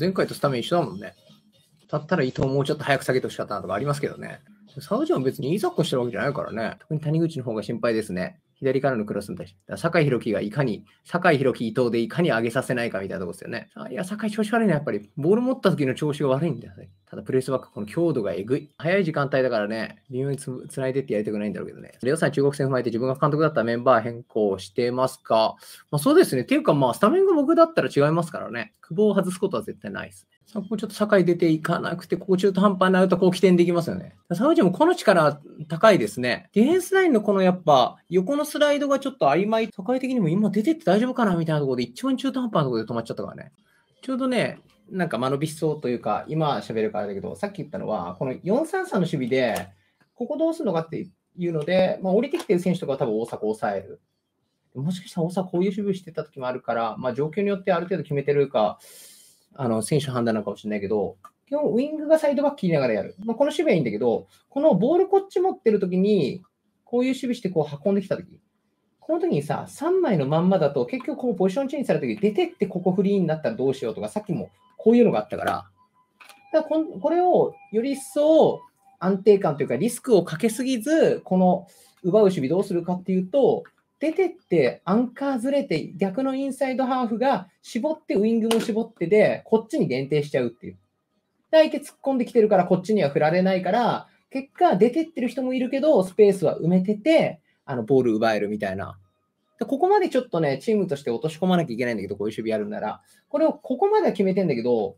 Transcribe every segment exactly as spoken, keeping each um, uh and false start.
前回とスタメン一緒だもんね。だったら伊藤もうちょっと早く下げてほしかったなとかありますけどね。サウジは別にいいサッカーしてるわけじゃないからね。特に谷口の方が心配ですね。左からのクロスに対して。酒井宏樹がいかに、酒井宏樹伊藤でいかに上げさせないかみたいなとこですよね。あ、いや、酒井調子悪いね、やっぱり。ボール持った時の調子が悪いんだよね。ただプレスバック、この強度がえぐい。早い時間帯だからね、微妙に つ, つないでってやりたくないんだろうけどね。レオさん、中国戦踏まえて自分が監督だったらメンバー変更してますか？まあそうですね。っていうか、まあスタメンが僕だったら違いますからね。久保を外すことは絶対ないですね。さあ、ここちょっと酒井出ていかなくて、ここ中途半端になるとこう起点できますよね。サウジもこの力高いですね。ディフェンスラインのこのやっぱ横のスライドがちょっと曖昧。酒井的にも今出てって大丈夫かなみたいなところで一番中途半端なところで止まっちゃったからね。ちょうどね、なんか間延びしそうというか、今喋るからだけど、さっき言ったのは、この よんさんさん の守備で、ここどうするのかっていうので、まあ、降りてきてる選手とかは多分大阪を抑える。もしかしたら大阪こういう守備をしてた時もあるから、まあ状況によってある程度決めてるか、あの選手の判断なのかもしれないけど、基本ウイングがサイドバック切りながらやる、まあ、この守備はいいんだけど、このボールこっち持ってるときに、こういう守備してこう運んできたとき、この時にさ、さんまいのまんまだと、結局こうポジションチェンジされたとき、出てってここフリーになったらどうしようとか、さっきもこういうのがあったから、だからこれをより一層安定感というか、リスクをかけすぎず、この奪う守備どうするかっていうと、出てってアンカーずれて逆のインサイドハーフが絞ってウイングも絞ってでこっちに限定しちゃうっていう。相手突っ込んできてるからこっちには振られないから結果出てってる人もいるけどスペースは埋めててあのボール奪えるみたいな。ここまでちょっとねチームとして落とし込まなきゃいけないんだけどこういう守備やるんならこれをここまでは決めてんだけど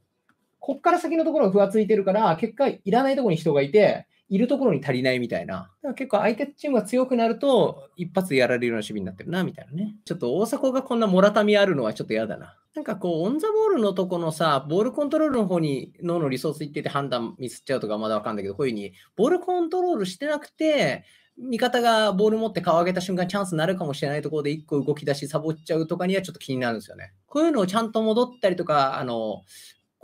こっから先のところがふわついてるから結果いらないところに人がいているところに足りないみたいな。だから結構相手チームが強くなると一発やられるような守備になってるなみたいなね。ちょっと大迫がこんなもらたみあるのはちょっと嫌だな。なんかこうオンザボールのとこのさボールコントロールの方に脳のリソースいってて判断ミスっちゃうとかまだわかんないけどこういう風にボールコントロールしてなくて味方がボール持って顔上げた瞬間チャンスになるかもしれないところで一個動き出しサボっちゃうとかにはちょっと気になるんですよね。こういうのをちゃんと戻ったりとかあの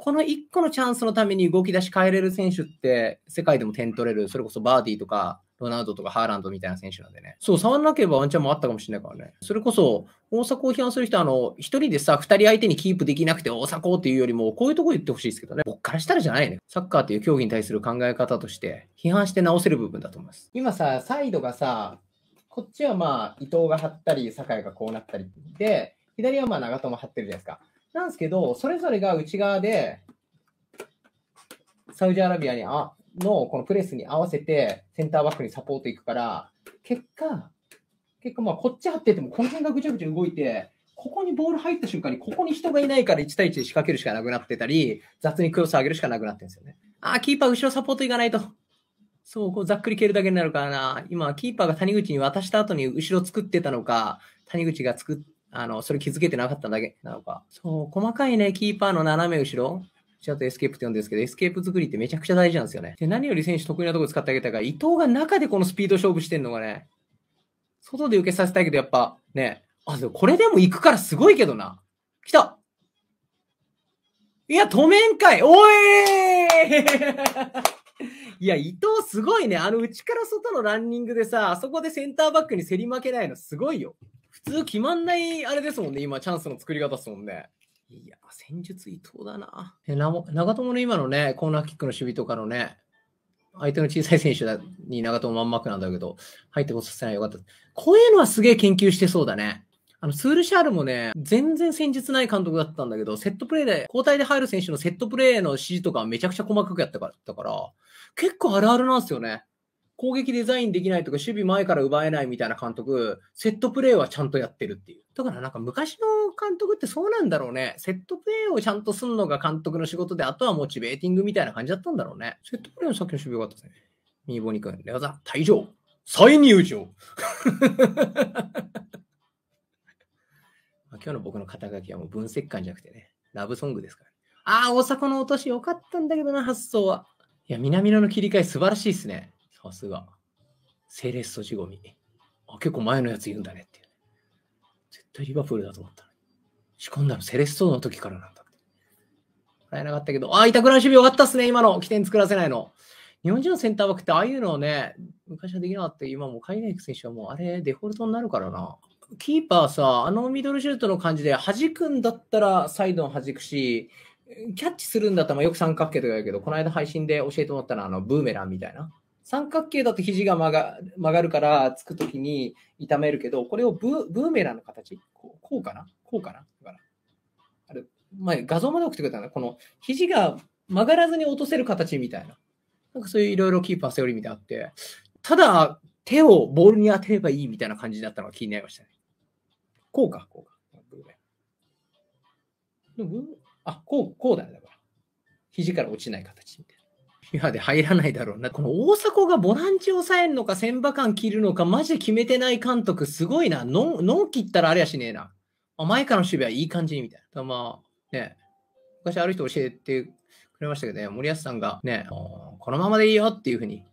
このいっこのチャンスのために動き出し変えれる選手って世界でも点取れるそれこそバーディーとかロナウドとかハーランドみたいな選手なんでねそう触らなければワンチャンもあったかもしれないからねそれこそ大迫を批判する人あのひとりでさふたり相手にキープできなくて大迫っていうよりもこういうとこ言ってほしいですけどね僕からしたらじゃないねサッカーっていう競技に対する考え方として批判して直せる部分だと思います今さサイドがさこっちはまあ伊藤が張ったり酒井がこうなったりで左はまあ長友張ってるじゃないですかなんですけど、それぞれが内側で、サウジアラビアにあのこのプレスに合わせて、センターバックにサポートいくから、結果、結果まあこっち張ってても、この辺がぐちゃぐちゃ動いて、ここにボール入った瞬間に、ここに人がいないからいち対いちで仕掛けるしかなくなってたり、雑にクロス上げるしかなくなってるんですよね。あー、キーパー後ろサポートいかないと。そう、こうざっくり蹴るだけになるからな。今、キーパーが谷口に渡した後に後ろ作ってたのか、谷口が作って、あの、それ気づけてなかっただけなのか。そう、細かいね、キーパーの斜め後ろ。ちょっとエスケープって呼んでるんですけど、エスケープ作りってめちゃくちゃ大事なんですよね。で、何より選手得意なところ使ってあげたから、伊藤が中でこのスピード勝負してんのがね、外で受けさせたいけど、やっぱね、あ、でもこれでも行くからすごいけどな。来た！いや、止めんかい！おーいいや、伊藤すごいね。あの、内から外のランニングでさ、あそこでセンターバックに競り負けないのすごいよ。普通決まんないあれですもんね、今、チャンスの作り方ですもんね。いや、戦術伊藤だな。え、長友の今のね、コーナーキックの守備とかのね、相手の小さい選手に長友まんまくなんだけど、入ってこさせないよかった。こういうのはすげえ研究してそうだね。あの、スールシャールもね、全然戦術ない監督だったんだけど、セットプレーで、交代で入る選手のセットプレーの指示とかめちゃくちゃ細かくやったから、だから結構あるあるなんですよね。攻撃デザインできないとか、守備前から奪えないみたいな監督、セットプレーはちゃんとやってるっていう。だからなんか昔の監督ってそうなんだろうね。セットプレーをちゃんとすんのが監督の仕事で、あとはモチベーティングみたいな感じだったんだろうね。セットプレーのさっきの守備良かったですね。ミーボニ君、レアザ、退場。再入場。今日の僕の肩書きはもう分析官じゃなくてね、ラブソングですから。ああ、大迫の落とし良かったんだけどな、発想は。いや、南野の切り替え素晴らしいですね。さすが。セレッソ・ジゴミ。あ、結構前のやつ言うんだねっていう。絶対リバプールだと思ったのに。仕込んだのセレッソの時からなんだって。払えなかったけど、あ、板倉の守備良かったっすね、今の。起点作らせないの。日本人のセンターバックってああいうのをね、昔はできなかった。今もう海外の選手はもうあれ、デフォルトになるからな。キーパーさ、あのミドルシュートの感じで、弾くんだったらサイドを弾くし、キャッチするんだったらよく三角形とかやるけど、この間配信で教えてもらったのはあのブーメランみたいな。三角形だと肘が曲が、曲がるからつくときに痛めるけど、これをブ、ブーメランの形こう、こうかなこうかなだからあれ前画像まで送ってくれたな。この肘が曲がらずに落とせる形みたいな。なんかそういういろいろキーパーセオリーみたいなあって、ただ手をボールに当てればいいみたいな感じだったのが気になりましたね。こうか、こうか。あ、こう、こうだね。だから肘から落ちない形みたいな。いや、で入らないだろうな。この大迫がボランチを抑えるのか、千葉間切るのか、マジで決めてない監督、すごいな。のん、のん切ったらあれやしねえな。あ、前からの守備はいい感じにみたいな。まあ、ね、昔ある人教えてくれましたけどね、森保さんがね、このままでいいよっていうふうに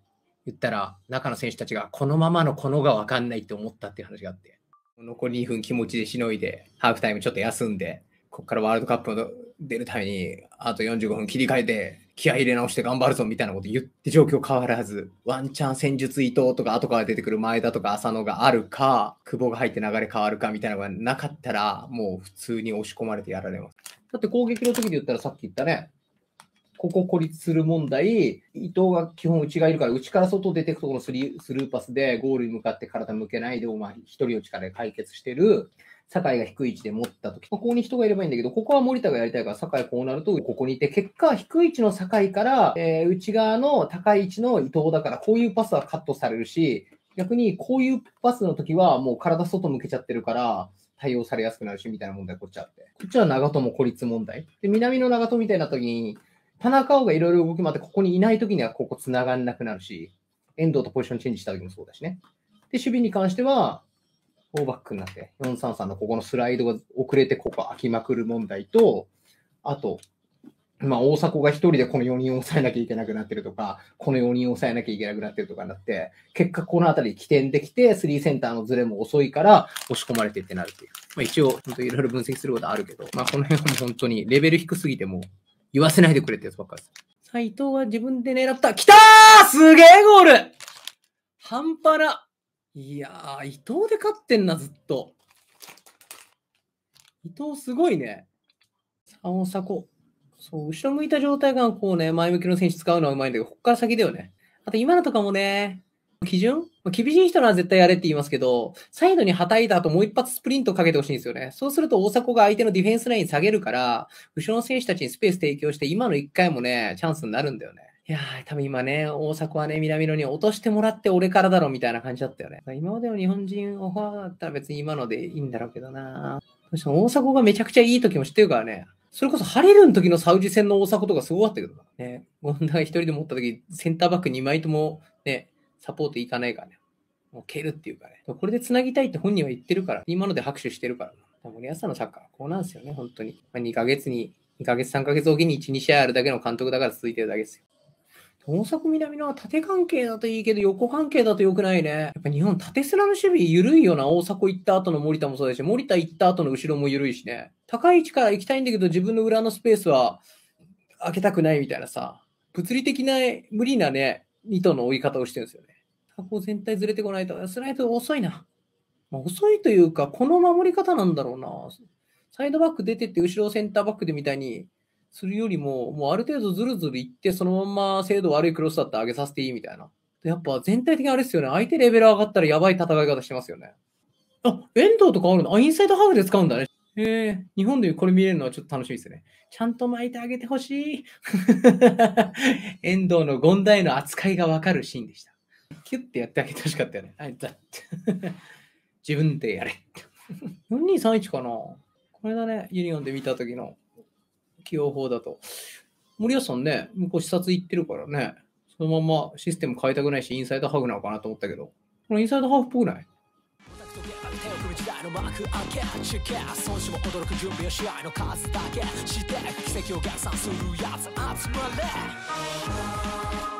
言ったら、中の選手たちが、このままのこのが分かんないって思ったっていう話があって、残りにふん気持ちでしのいで、ハーフタイムちょっと休んで、ここからワールドカップの出るためにあとよんじゅうごふん切り替えて気合い入れ直して頑張るぞみたいなこと言って状況変わらず、ワンチャン戦術伊藤とか後から出てくる前田とか浅野があるか、久保が入って流れ変わるかみたいなのがなかったら、もう普通に押し込まれてやられます。だって攻撃の時で言ったらさっき言ったね、ここ孤立する問題、伊藤が基本内側いるから、内から外出てくところのスリー、スルーパスでゴールに向かって体向けないで、まあ一人の力で解決してる。酒井が低い位置で持ったとき、ここに人がいればいいんだけど、ここは森田がやりたいから、酒井こうなると、ここにいて、結果、低い位置の酒井から、えー、内側の高い位置の伊藤だから、こういうパスはカットされるし、逆にこういうパスのときは、もう体外向けちゃってるから、対応されやすくなるし、みたいな問題こっちあって。こっちは長友孤立問題。で、南の長友みたいなときに、田中碧がいろいろ動き回って、ここにいないときにはここ繋がんなくなるし、遠藤とポジションチェンジしたときもそうだしね。で、守備に関しては、フォーバックになって、よんさんさんのここのスライドが遅れて、ここ開きまくる問題と、あと、まあ、大迫が一人でこのよにんを抑えなきゃいけなくなってるとか、このよにんを抑えなきゃいけなくなってるとかになって、結果このあたり起点できて、スリーセンターのズレも遅いから、押し込まれてってなるっていう。まあ、一応、本当いろいろ分析することはあるけど、まあ、この辺はもう本当にレベル低すぎても、言わせないでくれってやつばっかりです。さあ、伊藤は自分で狙った。来たー！すげえゴール！半端な。いやー、伊藤で勝ってんな、ずっと。伊藤すごいね。大迫。そう、後ろ向いた状態がこうね、前向きの選手使うのはうまいんだけど、ここから先だよね。あと今のとかもね、基準？厳しい人なら絶対やれって言いますけど、サイドにはたいた後もう一発スプリントかけてほしいんですよね。そうすると大迫が相手のディフェンスライン下げるから、後ろの選手たちにスペース提供して、今の一回もね、チャンスになるんだよね。いやー、多分今ね、大迫はね、南野に落としてもらって俺からだろみたいな感じだったよね。今までの日本人オファーだったら別に今のでいいんだろうけどな。そして大迫がめちゃくちゃいい時も知ってるからね。それこそハリルの時のサウジ戦の大迫とかすごかったけどね。権田が一人で持った時、センターバックにまいともね、サポートいかないからね。もう蹴るっていうかね。これで繋ぎたいって本人は言ってるから、今ので拍手してるから。森保さんのサッカーはこうなんですよね、本当に。まあ、にかげつに、にかげつさんかげつおきにいち、に試合あるだけの監督だから続いてるだけですよ。大迫南野は縦関係だといいけど、横関係だと良くないね。やっぱ日本、縦スラの守備緩いよな。大迫行った後の森田もそうだし、森田行った後の後ろも緩いしね。高い位置から行きたいんだけど、自分の裏のスペースは開けたくないみたいなさ、物理的な無理なね、意図の追い方をしてるんですよね。ここ全体ずれてこないと、スライド遅いな。まあ、遅いというか、この守り方なんだろうな。サイドバック出てって、後ろセンターバックでみたいに、するよりも、もうある程度ずるずるいって、そのまま精度悪いクロスだったら上げさせていいみたいな。やっぱ全体的にあれですよね。相手レベル上がったらやばい戦い方してますよね。あ、遠藤とかあるの？あ、インサイドハーフで使うんだね。へえ、日本でこれ見れるのはちょっと楽しみですね。ちゃんと巻いてあげてほしい。遠藤の権田への扱いがわかるシーンでした。キュッてやってあげてほしかったよね。はい、だって。自分でやれ。よんにーさんいち かな。これだね、ユニオンで見た時の。起用法だと森保さんね、向こう視察行ってるからね、そのままシステム変えたくないし、インサイドハーフなのかなと思ったけど、このインサイドハーフっぽくない？